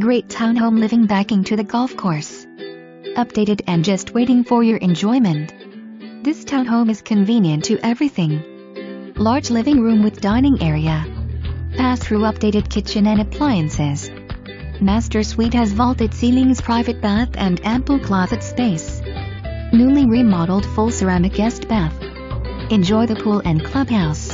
Great townhome living backing to the golf course. Updated and just waiting for your enjoyment. This townhome is convenient to everything. Large living room with dining area. Pass-through updated kitchen and appliances. Master suite has vaulted ceilings, private bath and ample closet space. Newly remodeled full ceramic guest bath. Enjoy the pool and clubhouse.